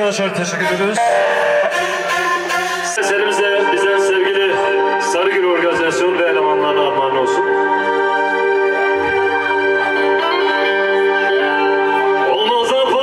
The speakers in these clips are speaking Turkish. Arkadaşlar teşekkür ediyoruz. Eserimize bizden sevgili Sarigül Organizasyon ve elemanlarına armağan olsun. Olmaz apa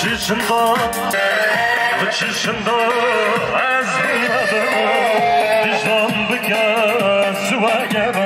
بچشند از دیدم دیشب بگه سوگم.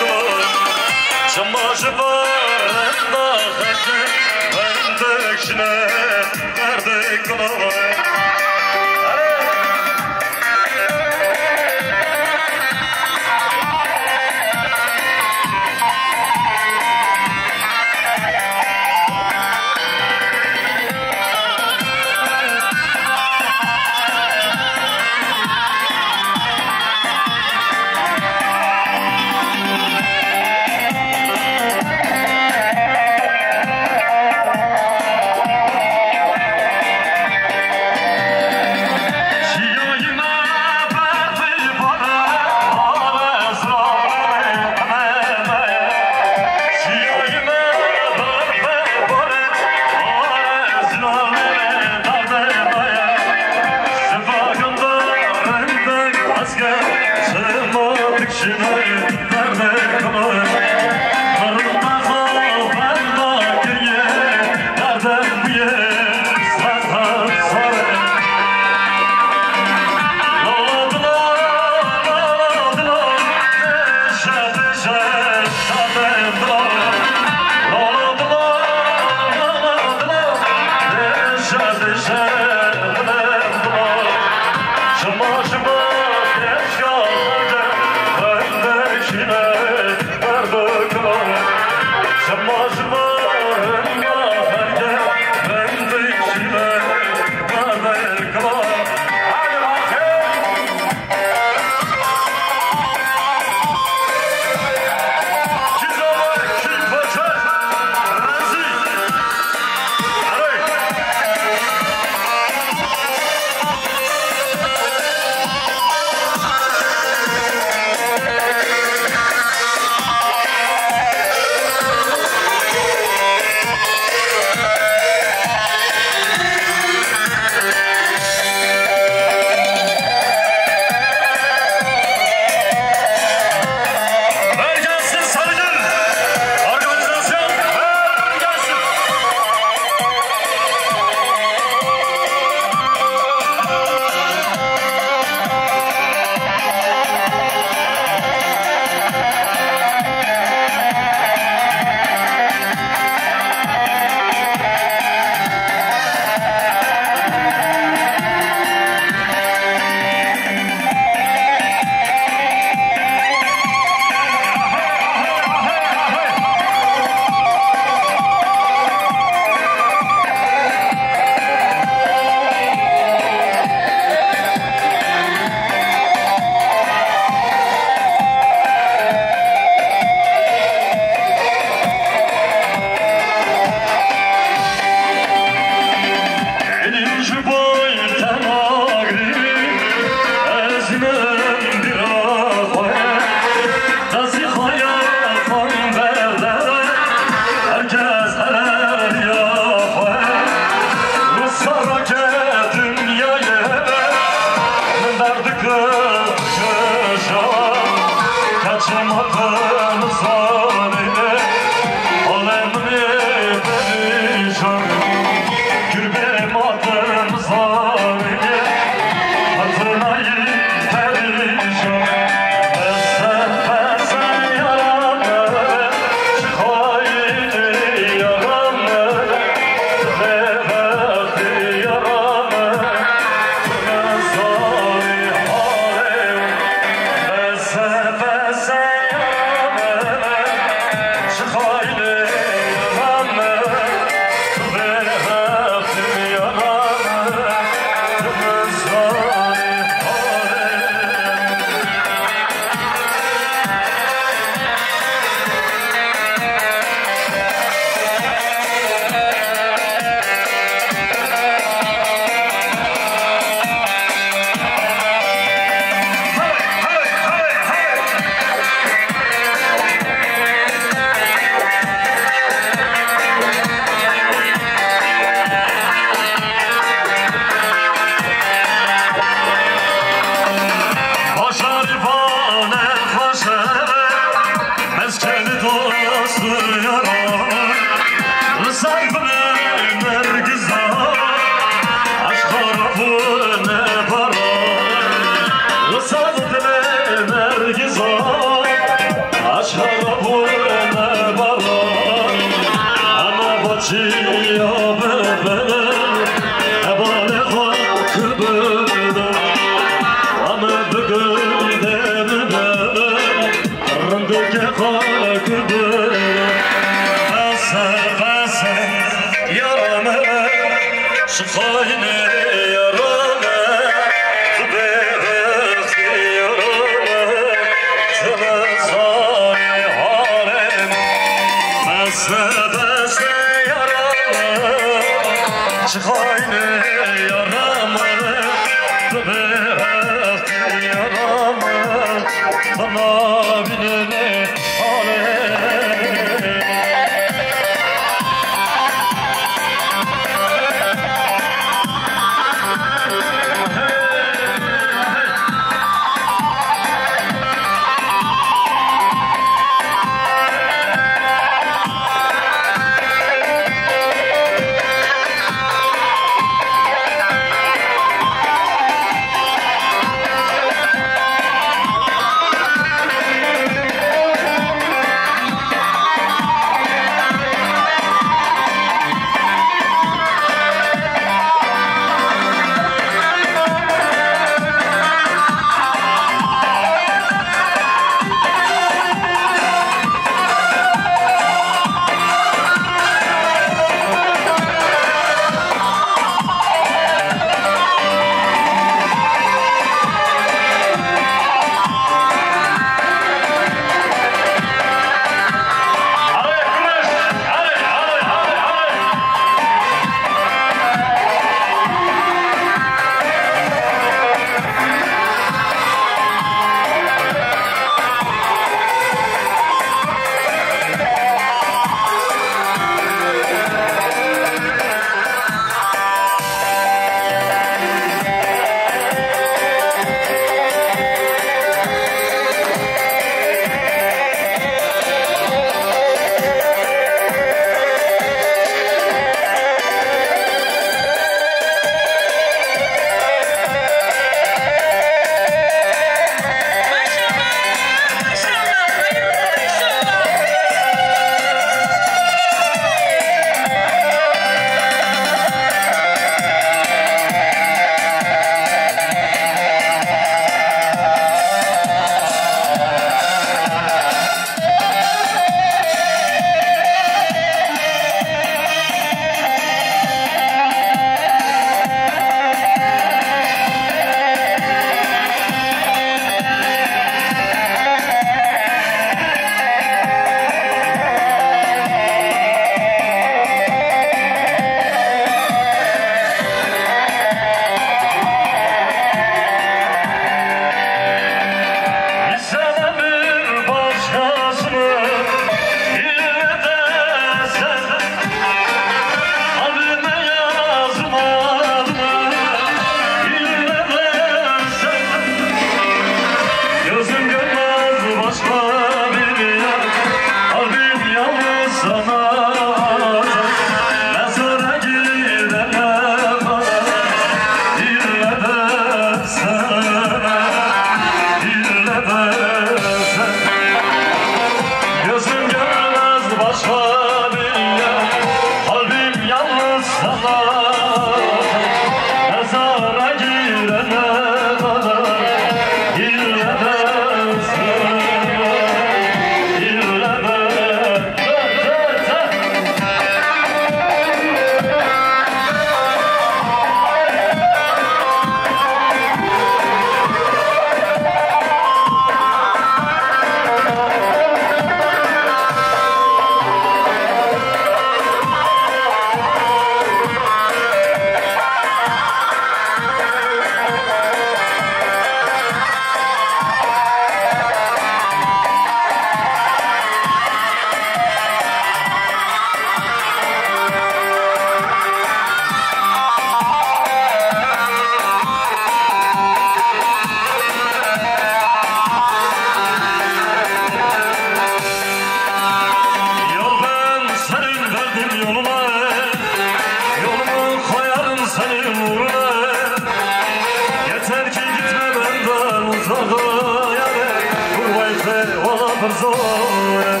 Affın zor.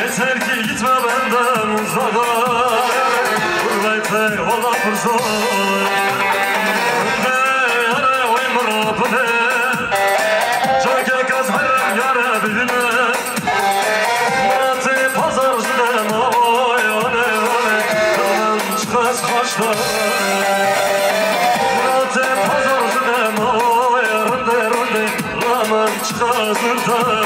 Yeter ki gitme benden uzağa. Buradaydı o affın zor. Önde yara oyun Rabbine. Çöke kaz hayran yara biline. Murat'ı pazar üzülen oy oley oley. Kalan çıkmaz kaçlar. Murat'ı pazar üzülen oy önde önde. Laman çıkmaz ırtan.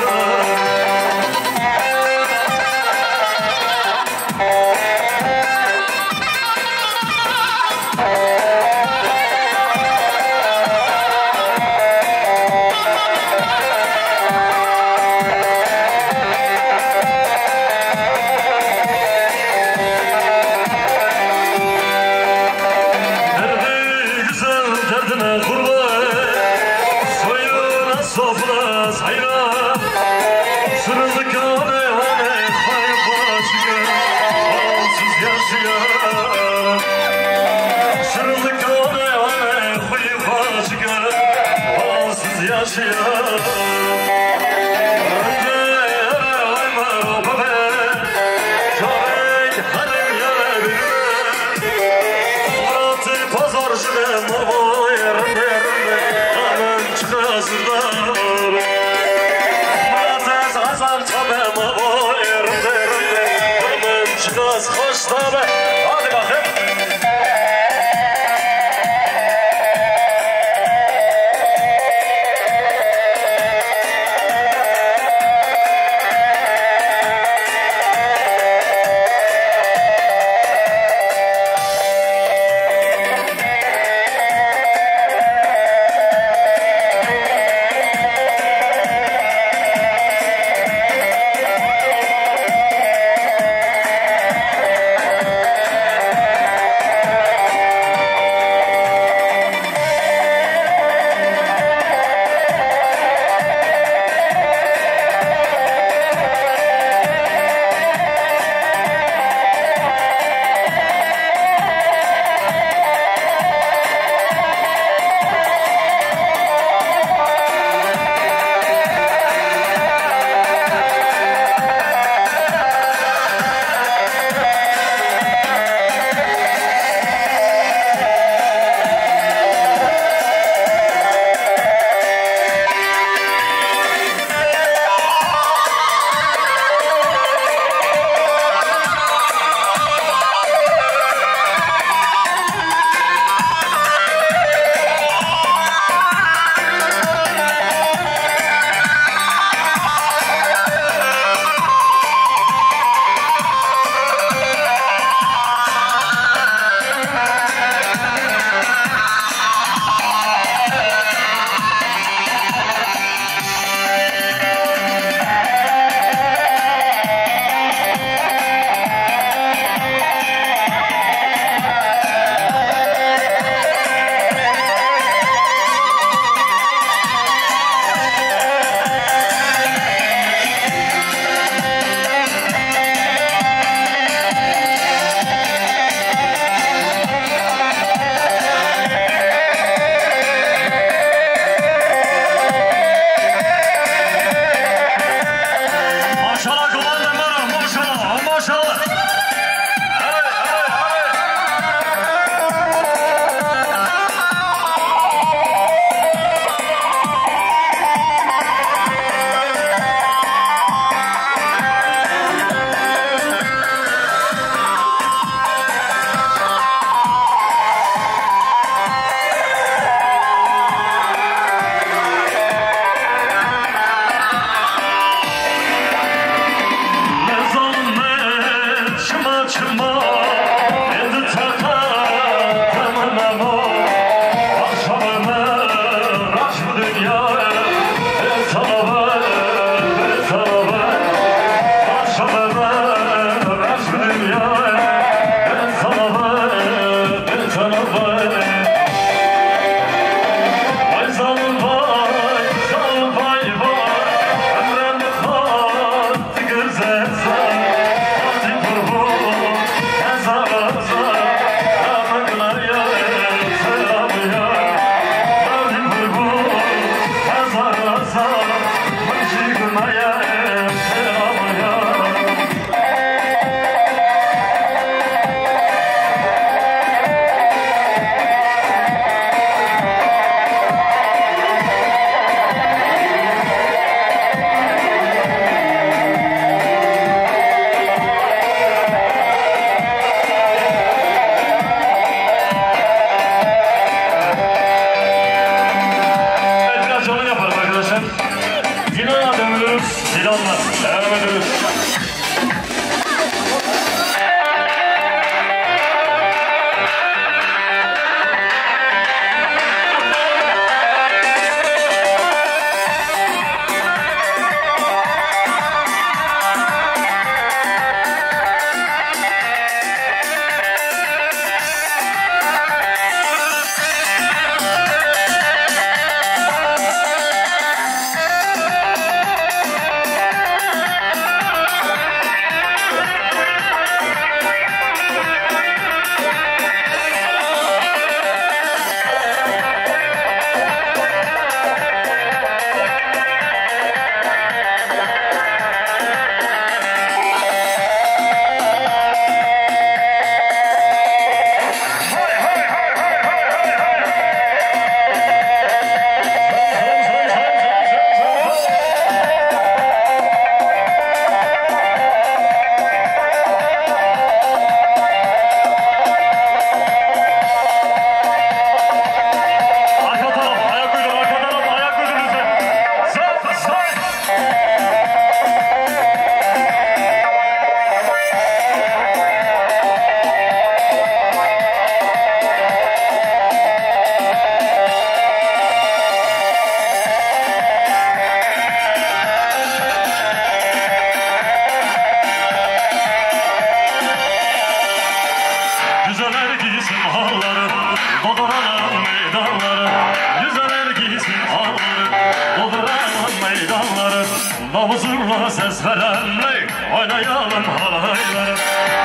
ses verem mi? Oynayalım halayları.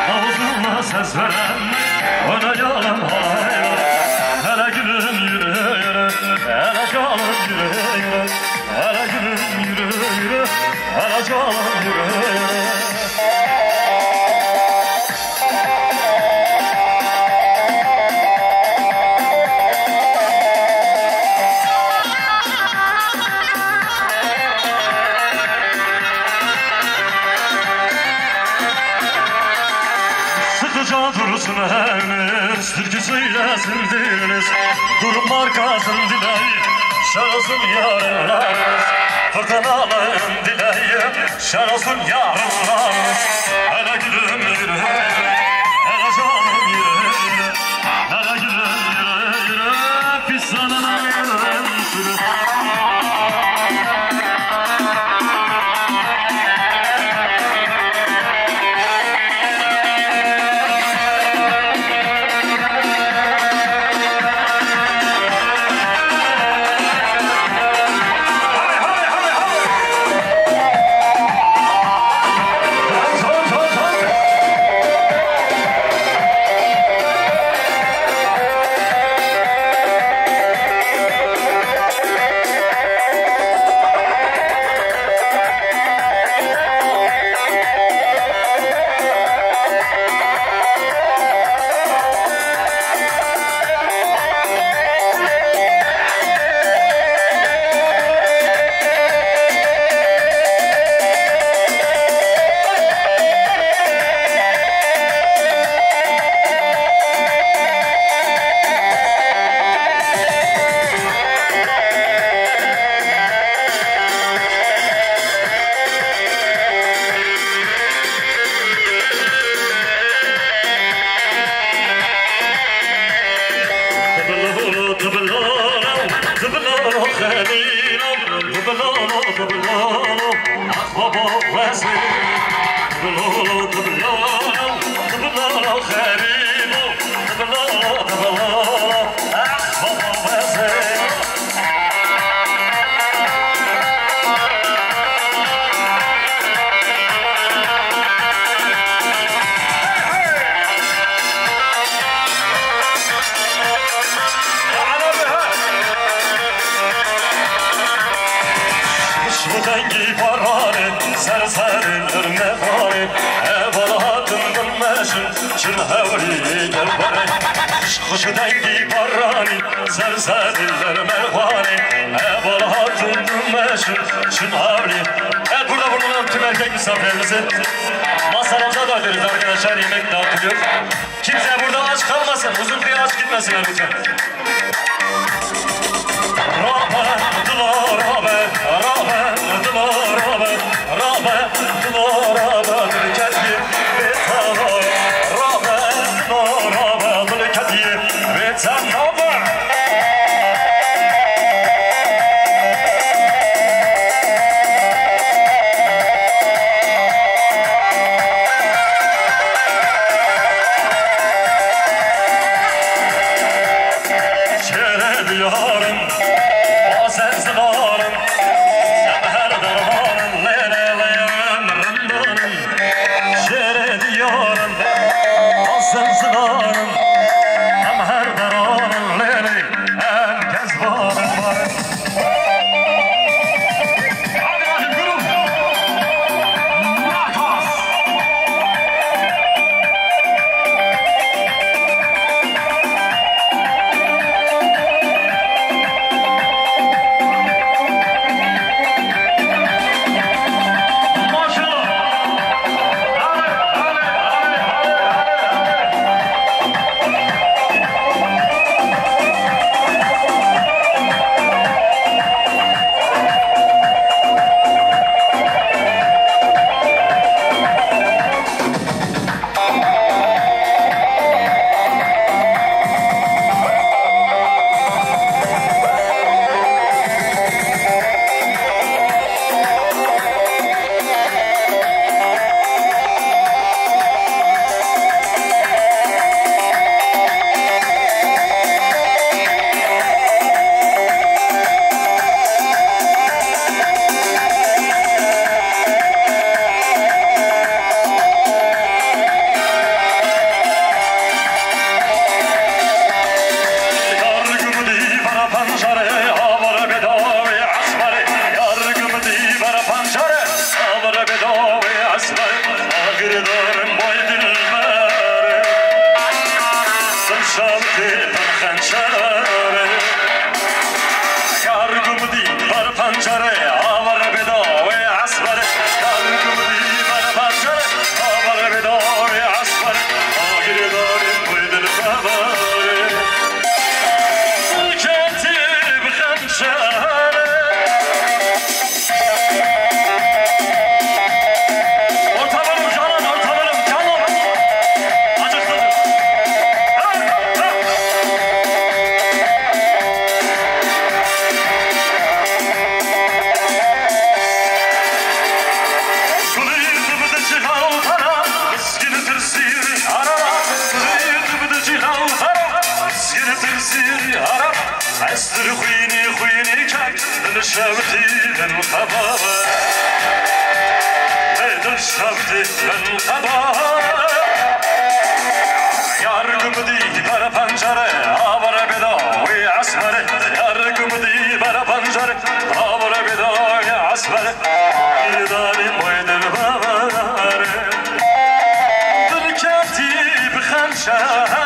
Havuzuma ses verem mi? Oynayalım halayları. Hele gülüm yürü yürü, hele canım yürü yürü, hele gülüm yürü yürü, hele canım yürü yürü. Türküsüyle sildiniz, durum markasın dileyim, şen olsun yarınlarınız. Fırtınalarım dileyim, şen olsun yarınlarınız. Hele gülüm yürü, hele canım yürü, hele gülüm yürü, yürü, pisanına yürü, sürü. Masamıza da veririz arkadaşlar, yemek dağıtılıyor. Kimse burada aç kalmasın, uzun bir aç gitmesinler lütfen. استر خويني خويني كاك نشاوتي للخبر نشاوتي للخبر يارقم دي بر بنجره عبر بداوي عسمره يارقم دي بر بنجره عبر بداوي عسمره يداري مويد البابر تركتي بخنشره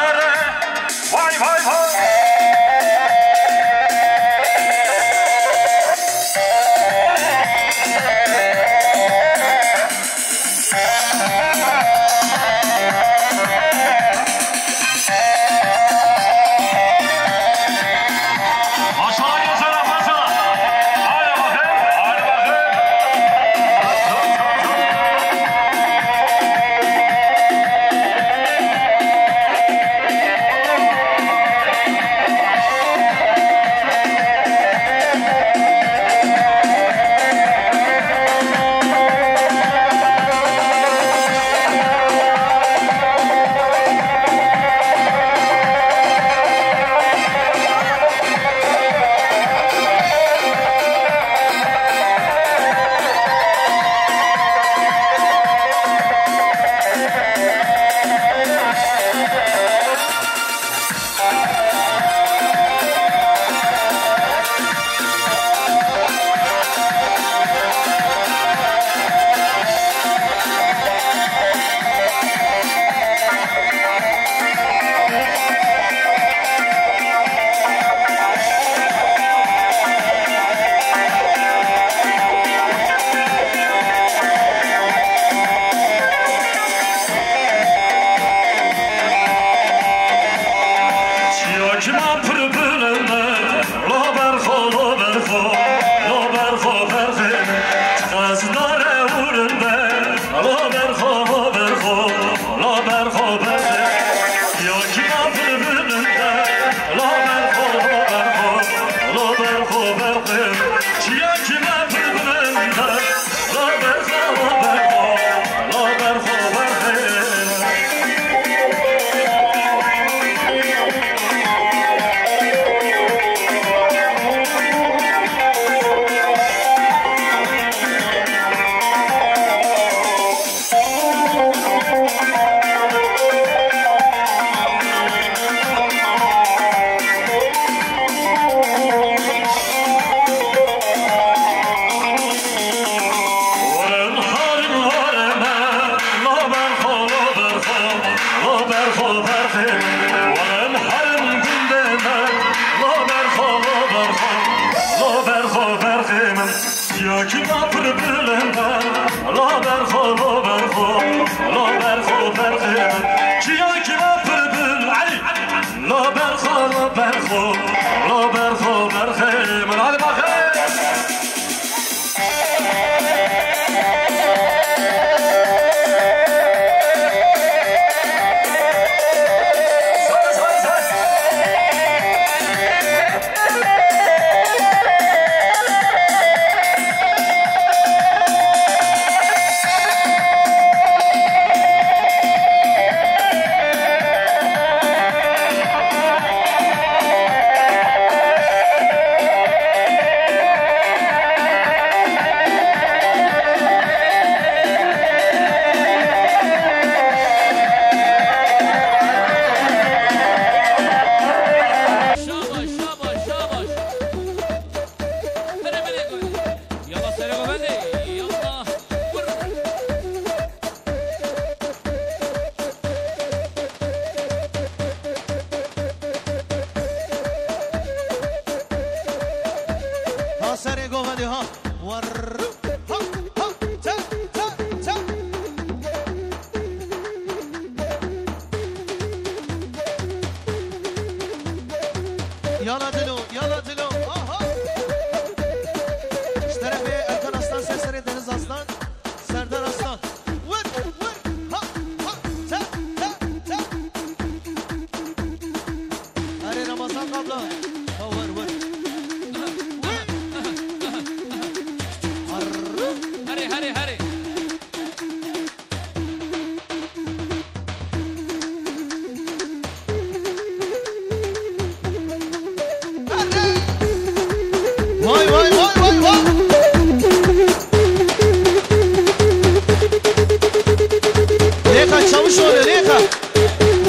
دقيقة.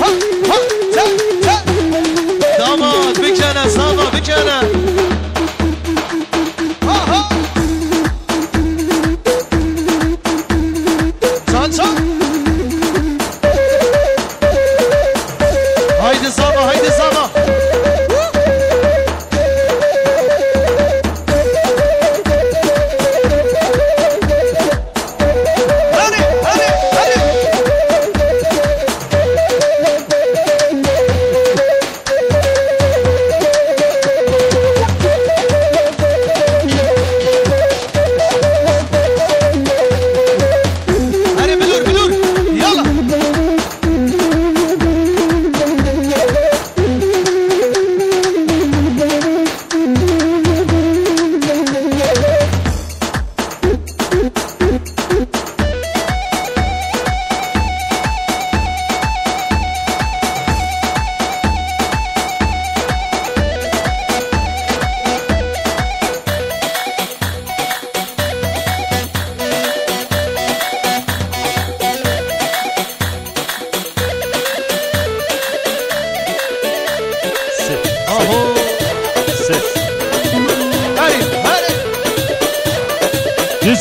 ها ها ها ها. داماد بجنة صابة بجنة.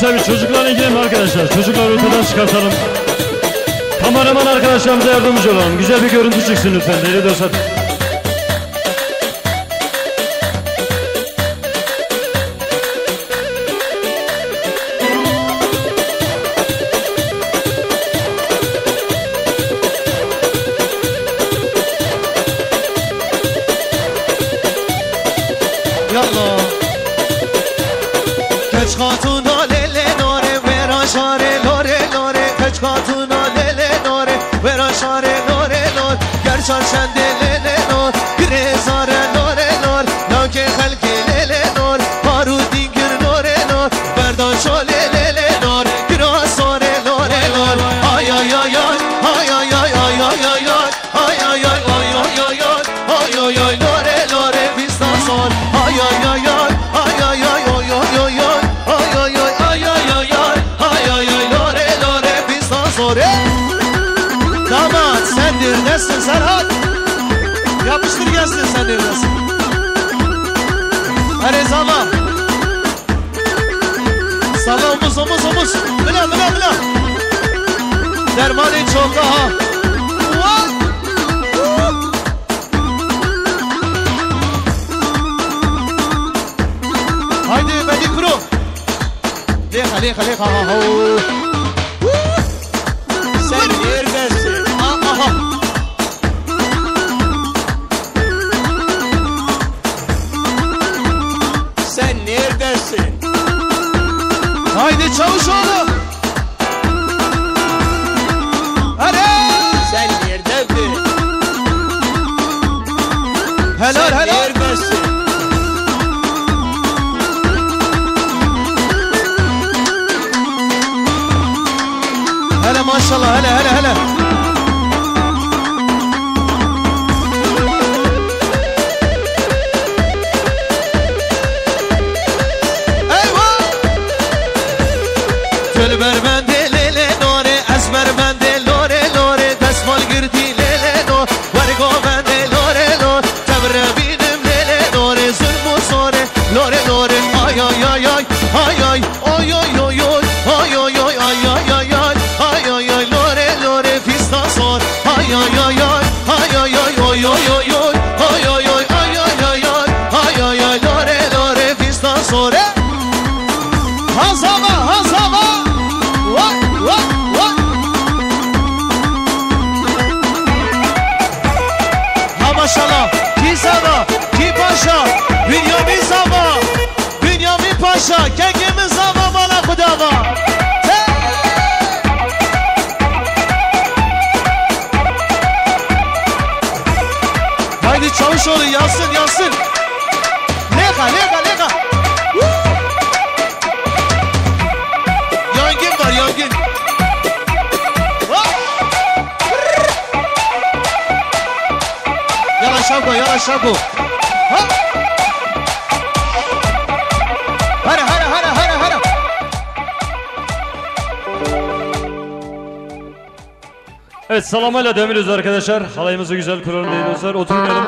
Tabii çocuklarla ilgilenin arkadaşlar. Çocukları ortadan çıkartalım. Kameraman arkadaşlarımıza yardımcı olalım. Güzel bir görüntü çıksın lütfen. Nereye dönsen. Nesin Serhat? Yapıştır gelsin sen neredesin? Her zaman. Salam omuz omuz omuz. Bıla bıla bıla. Dermanın çok daha. Haydi beni kuru. Leha leha leha. Sen neredesin? Aha. Haydi Çavuşoğlu. Hadi. Sen neredesin? Helal helal. Neredesin? Hele maşallah hele hele hele. Çavuşoğlu yansın yansın. Lega lega lega. Yangın var yangın. Yavaş şako yavaş şako. Hara hara hara hara hara. Evet, salamayla dönmeliyiz arkadaşlar. Halayımızı güzel kuralım değerli dostlar. Oturmayalım.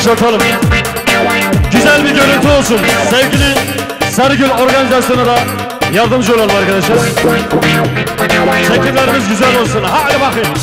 Boşaltalım. Güzel bir görüntü olsun. Sevgili Sarigül Organizasyon'a da yardımcı olalım arkadaşlar. Çekimlerimiz güzel olsun. Hadi bakayım.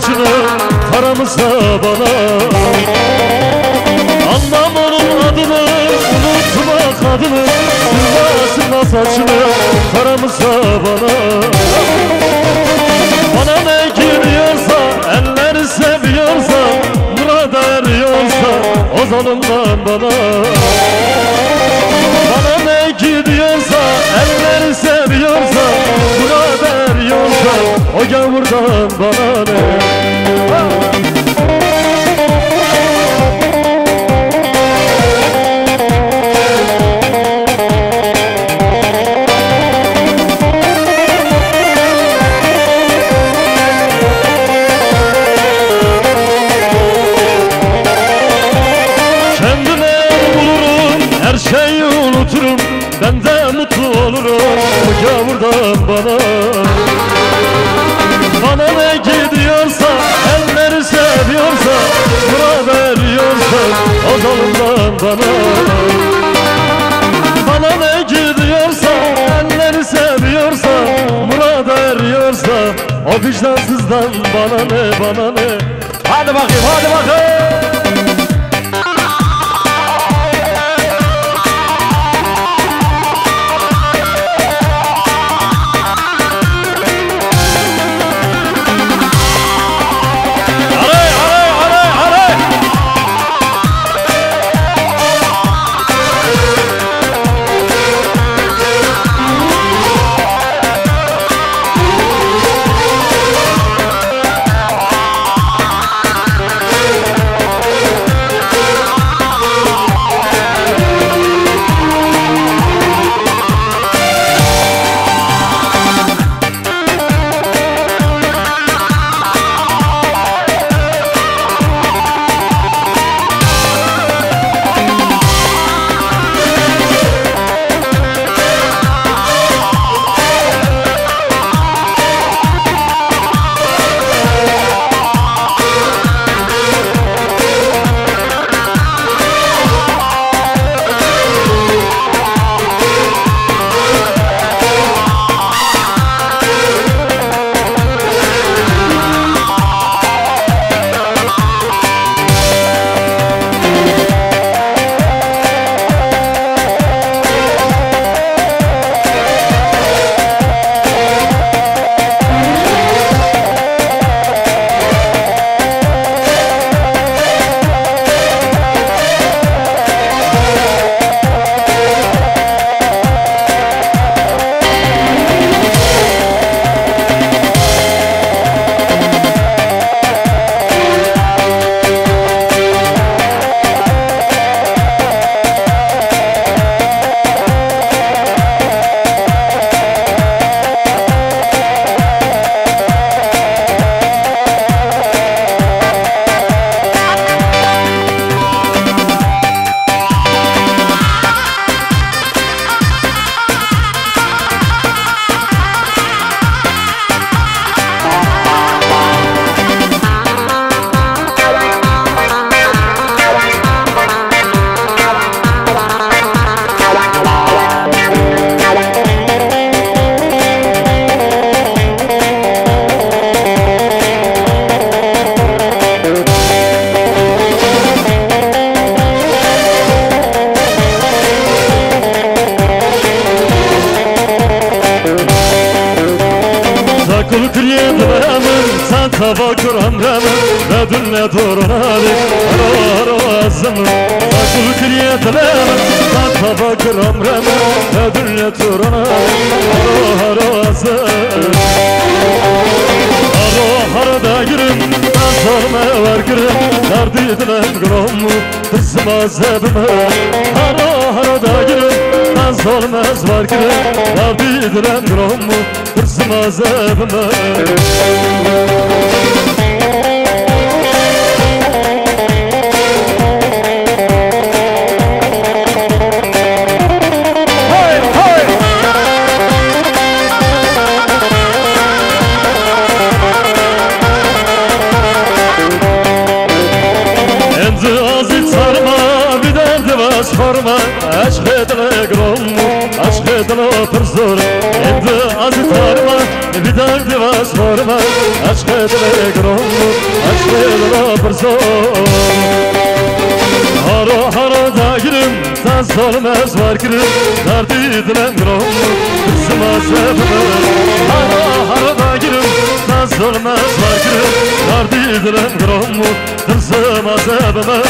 saçını karamıza bana. Anlam onun adını, unutma kadını, dünyasına saçını karamıza bana. Bana ne geliyorsa, elleri seviyorsa, Murad'a eriyorsa, o zalimden bana. Bana ne gidiyorsa, elleri seviyorsa, Murad'a eriyorsa, o gavurdan bana ne? Ben de mutlu olurum bu gavurdan bana. Bana ne gidiyorsa, elleri seviyorsa, Murad eriyorsa, o zalimden bana. Bana ne gidiyorsa, elleri seviyorsa, Murad eriyorsa, o vicdansızdan bana ne, bana ne. Hadi bakayım, hadi bakayım. بی دل دیواز فرما عشق دلگرم عشق دل برزم هارو هارو داغیم سان سالم از وارگیم دردی دلگرم بسم الله هارو هارو داغیم سان سالم از وارگیم دردی دلگرم بسم الله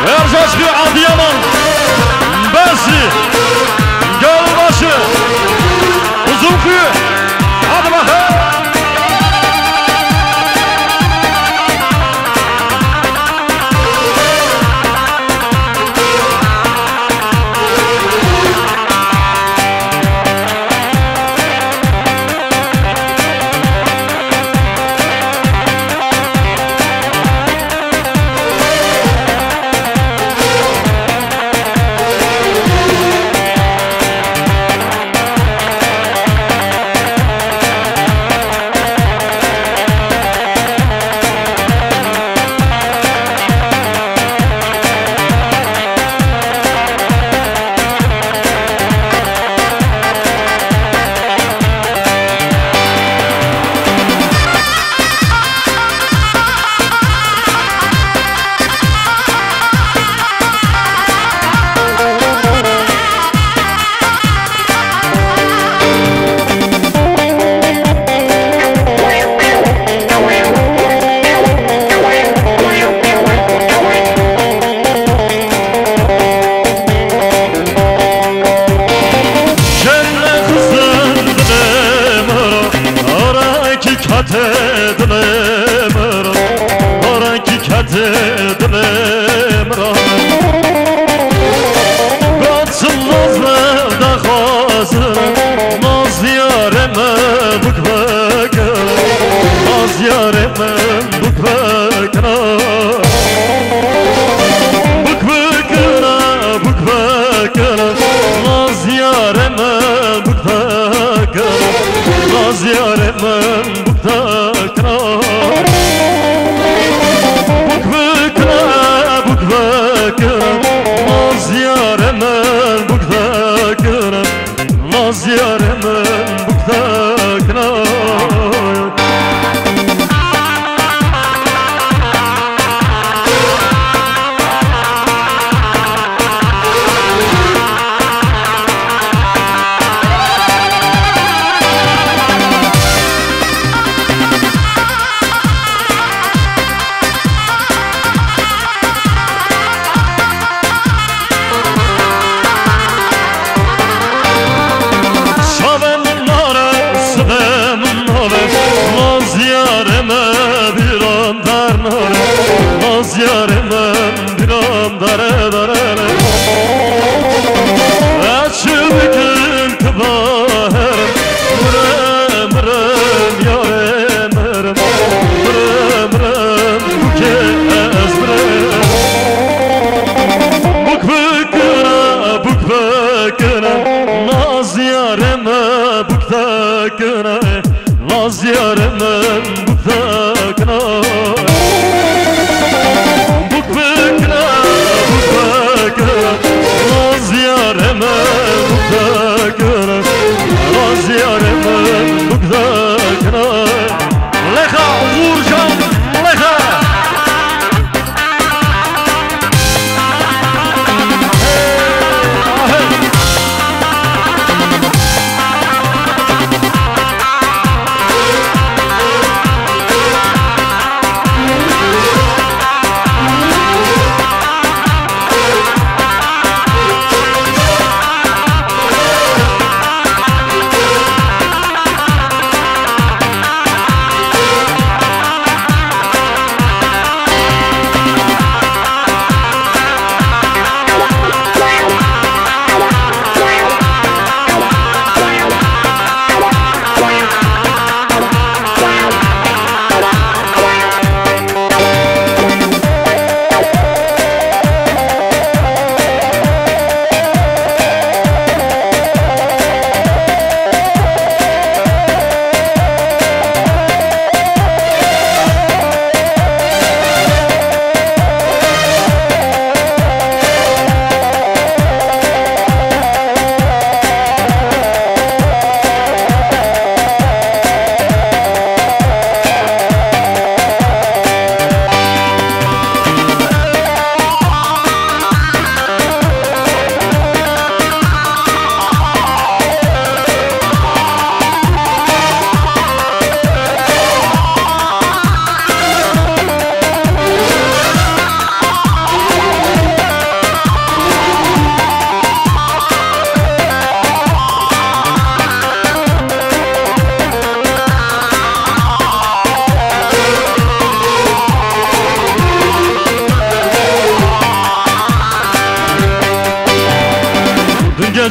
ارجاش في عديمان باسي قلباشي وزوفي عدمها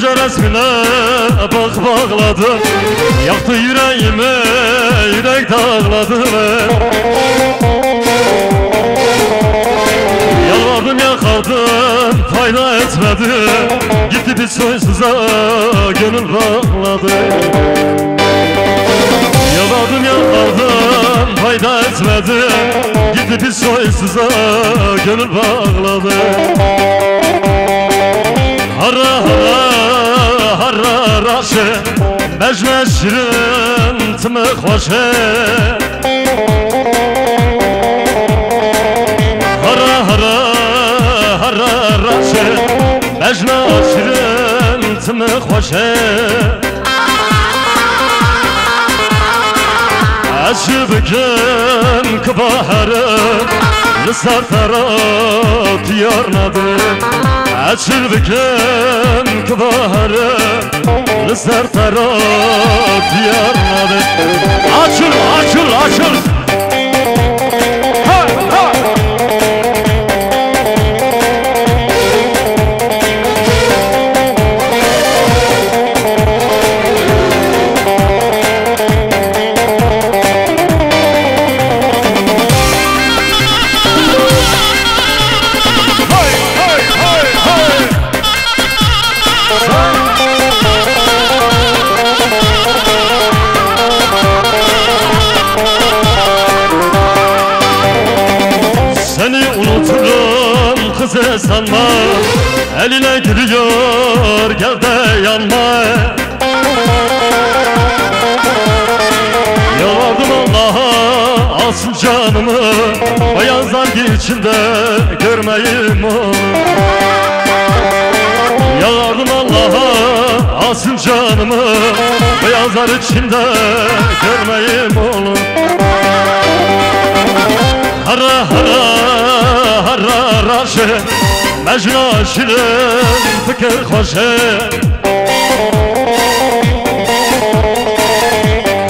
Gece resmine bak bağladı, yaktı yüreğimi, yürek dağladı. Yalvardım yakardım, fayda etmedi, gitti bir soysuza gönül bağladı. Yalvardım yakardım, fayda etmedi, gitti bir soysuza gönül bağladı. Hara hara hara raşe, mecme şirin tımı hoşe. Hara hara hara raşe, mecme şirin tımı hoşe. Aşık kim kıbaharım, lısar tarat yarnadım. Açıl büküm kıbaharı, lısar tarot yarnadı. Açıl, açıl, açıl. Ha, ha. Sanma, eline giriyor, gel de yanma. Yalvardım Allah'a, alsın canımı, bayan zargı içinde görmeyim onu. Yalvardım Allah'a, alsın canımı, bayan zargı içinde görmeyim onu. Hara hara hara raşe, mecna şirin fikir hoşe.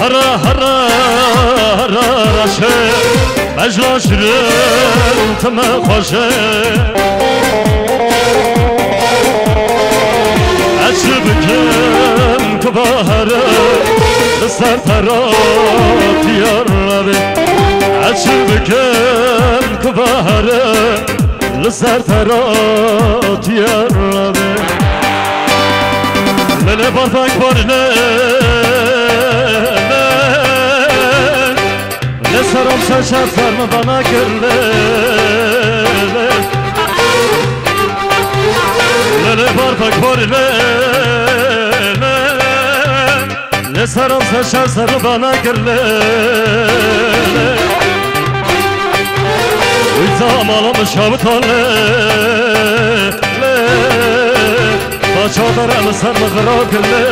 Hara hara hara raşe, mecna şirin tımı hoşe. Eşi bikim kıbaharı, lısar tarat yarları. Açıl büküm kıbaharı, lısar tarat yarladı. Lele batak var ne, ne sarım sen şartlar mı bana gönle. Lele batak var ne, ne sarım sen şartlar mı bana gönle. Uytam alamış avutan le, başadır el sarmı kırak le.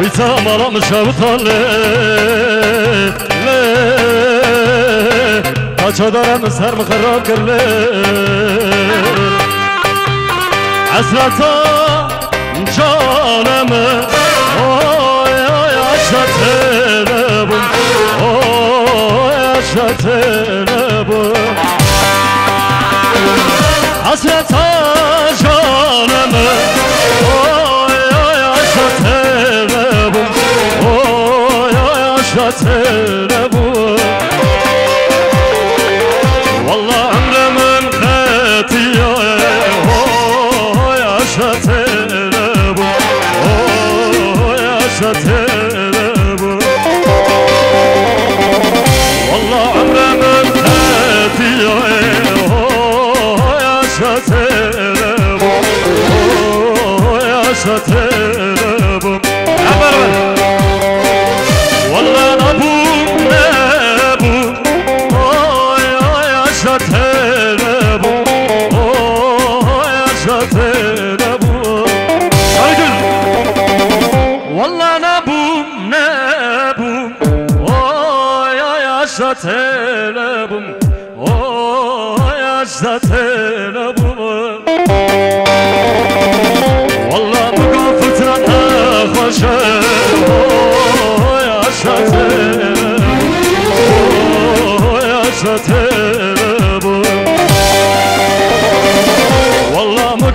Uytam alamış avutan le, başadır el sarmı kırak le. Hasrata canımı, oy oy hasretim, oy. Hasretine bu, hasrete canımı, oy oy hasretine bu, oy oy hasretine bu. Valla ömrümün katiye, oy hasretine bu, oy hasretine bu. Satırım vallahi abum ne bu, oy oy satırım, oy satırım. Sarigül vallahi abum ne bu, oy oy satırım, oy satırım. Vallahi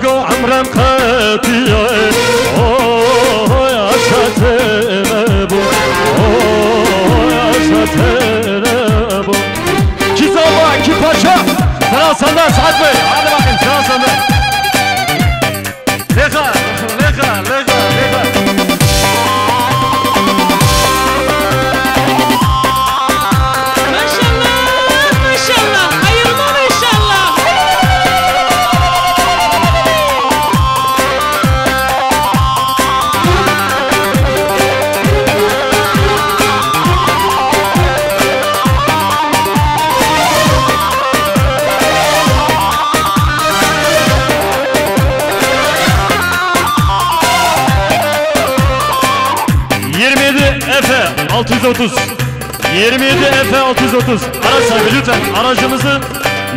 27 Efe 630. Araç sahibi lütfen aracımızı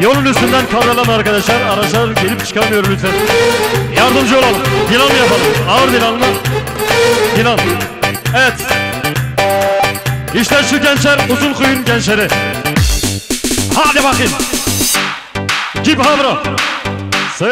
yolun üstünden kavralama arkadaşlar. Araçlar gelip çıkamıyor lütfen. Yardımcı olalım. Dilan mı yapalım? Ağır dilan mı? Dilan. Evet. İşte şu gençler, uzun kuyun gençleri. Hadi bakayım. Kim havra? Say.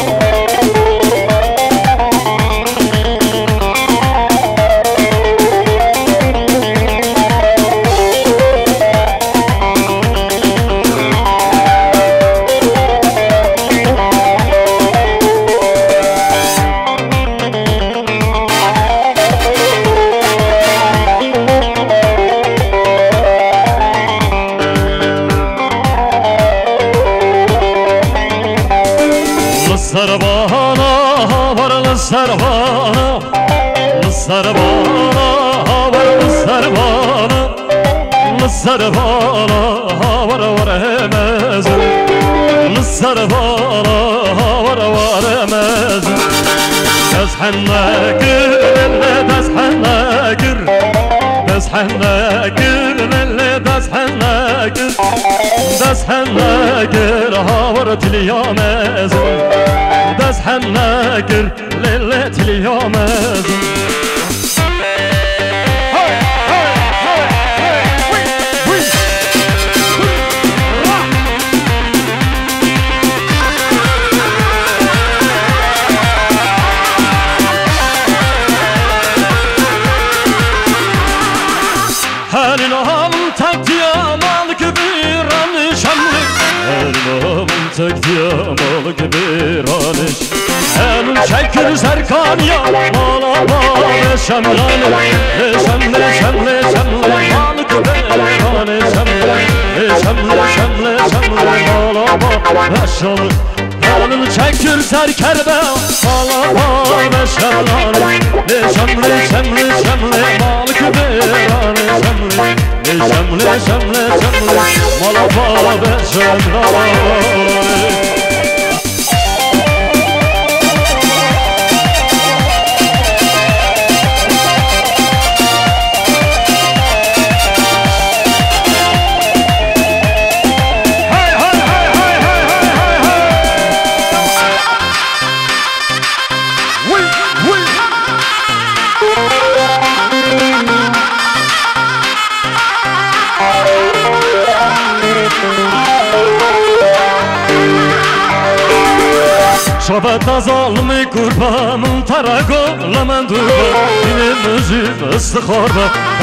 شبت نظالمی کربانم ترگو لمن دوبار این مجیب استخاره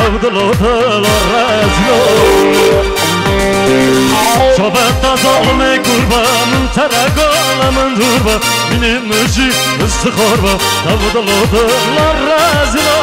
عبدالله رازیو شبت نظالمی کربانم ترگو لمن دوبار این مجیب استخاره عبدالله رازیو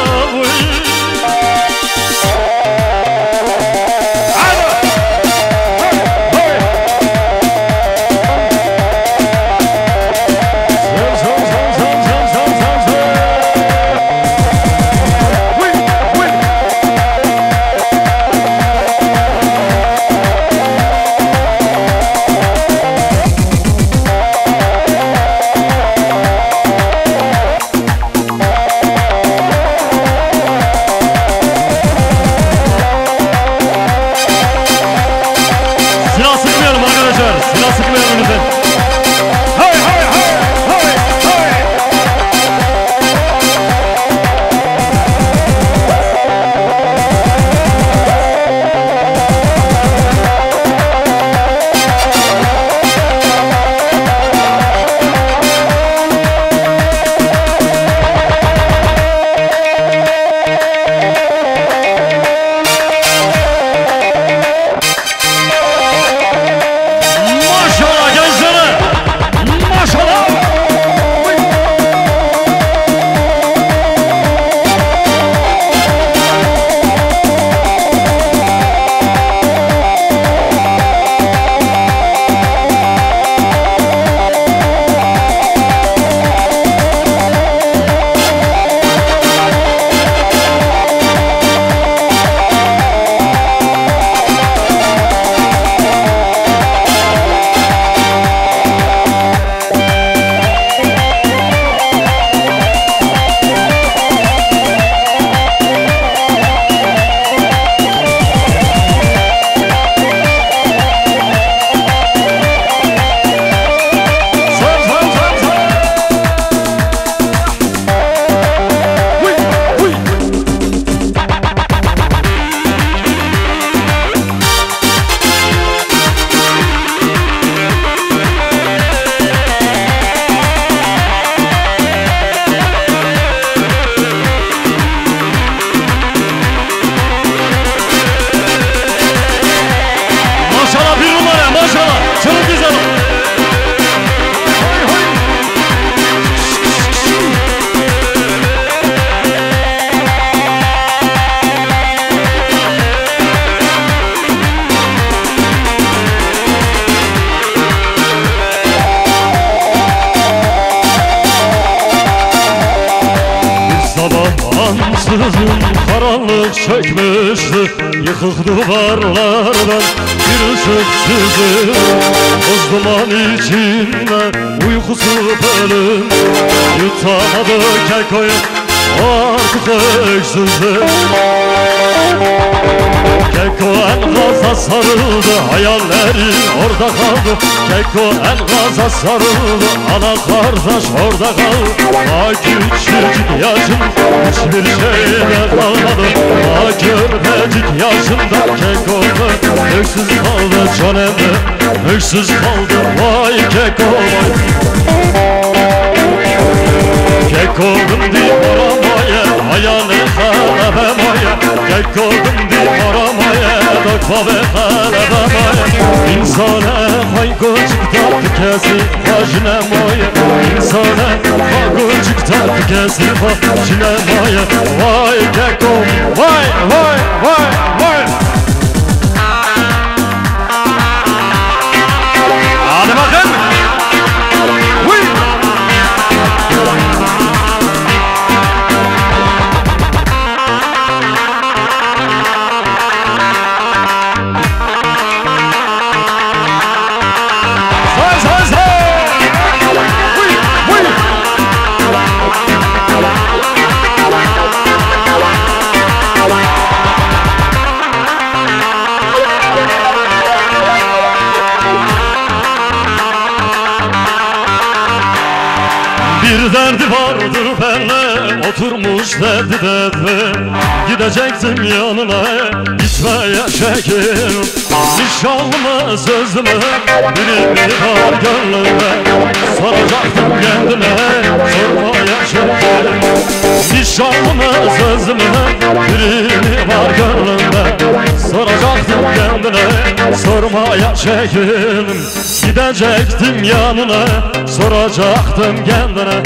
Ansızın karanlık çekmişti Yıkık duvarlardan bir ışık çizdi Toz duman içinde uykusu bölüm Yutamadı kekoyu artık öksüzdü Keko engaza sarıldı hayalleri orada kaldı Keko engaza sarıldı ana kardeş orada kaldı Daha küçücük yaşın hiçbir şeyler kalmadı Daha görmecik yaşında Keko'da öksüz kaldı Çönemde öksüz kaldı vay Keko vay Keko'nun bir aramaya hayalini kalememaya Keko'nun bir aramaya dakmave kalememaya İnsana haygoçuk tatlı kesi hajnemaya İnsana haygoçuk tatlı kesi hajnemaya Vay Keko vay vay vay vay Hadi bakın Bir derdi vardır benle O oturmuş derdi derdi. Gidecektim yanına gitmeye çekim. Nişanlıma sözlü biri bir var gönlüme. Soracaktım kendine sormaya çekim. Nişanlıma sözlü biri bir var gönlüme. Soracaktım kendine sormaya çekim. Gidecektim yanına soracaktım kendine.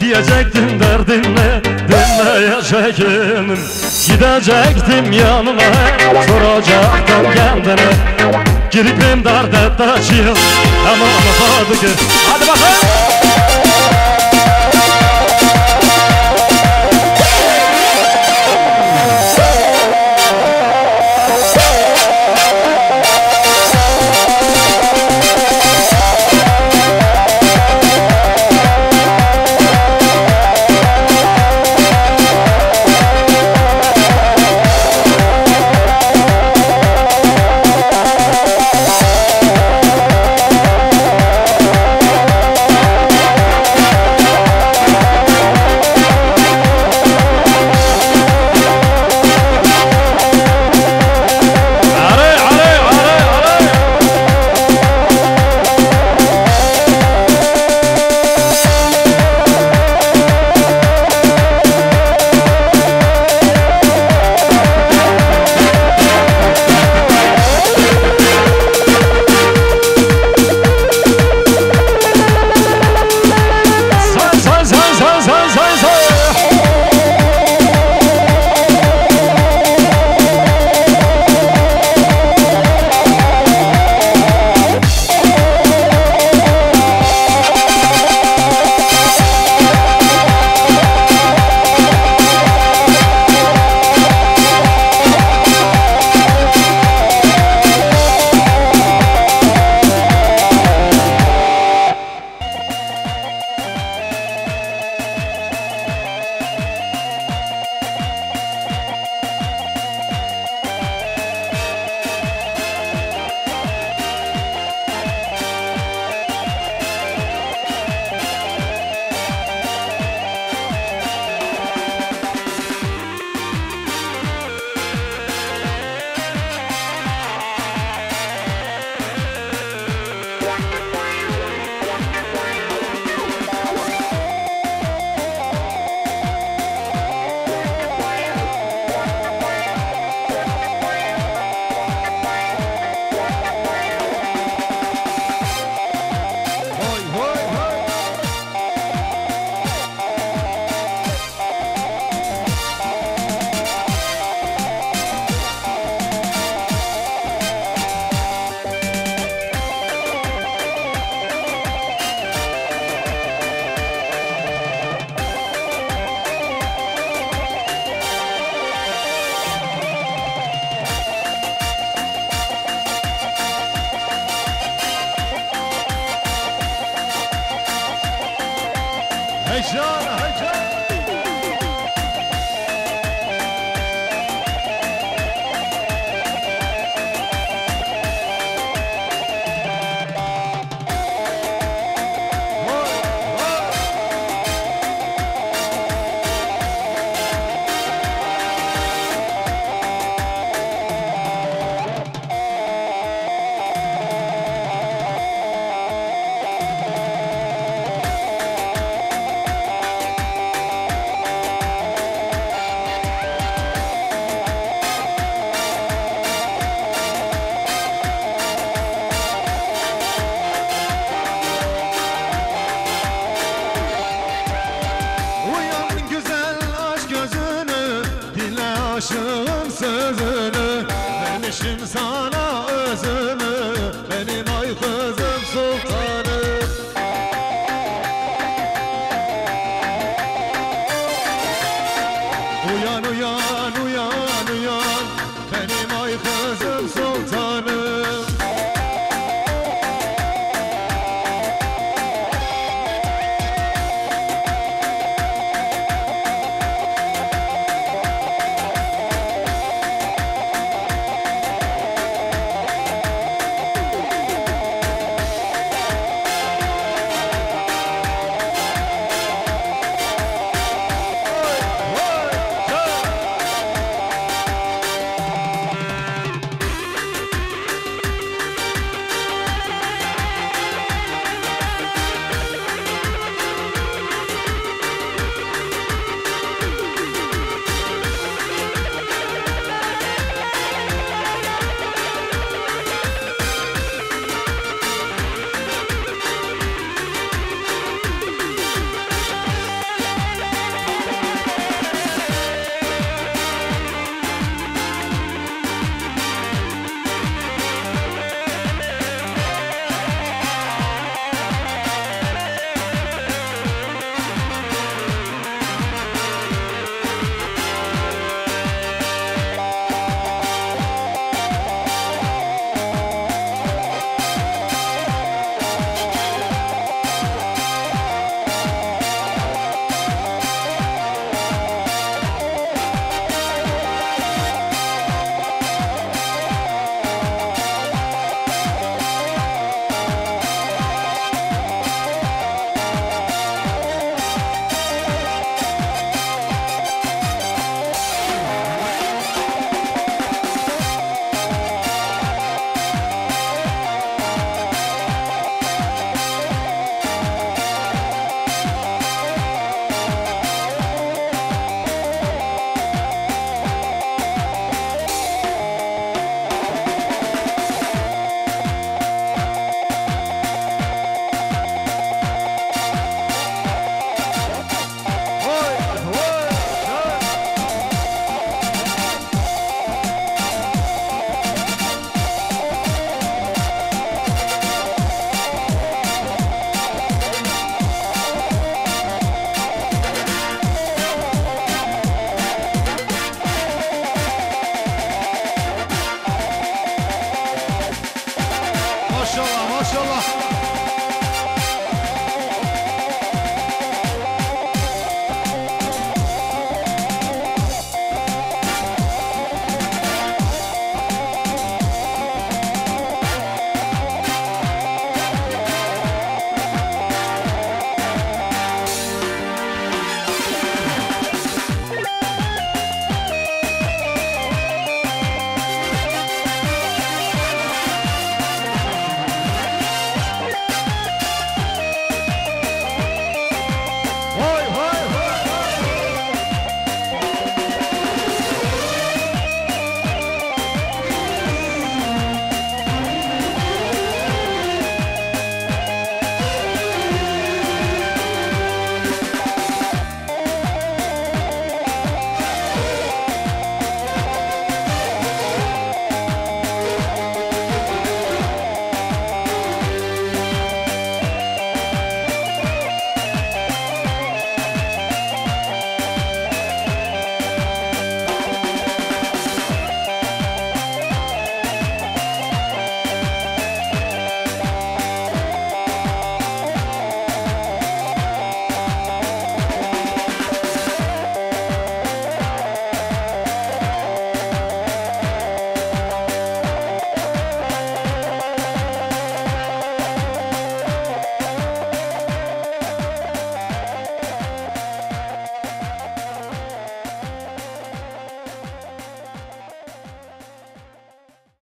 Diyecektim derdinle dinleyecektim. Gidecektim yanına soracaktım kendine. Giripim derde taşıyım ama anlamadı ki. Hadi bakalım. ان شاء الله.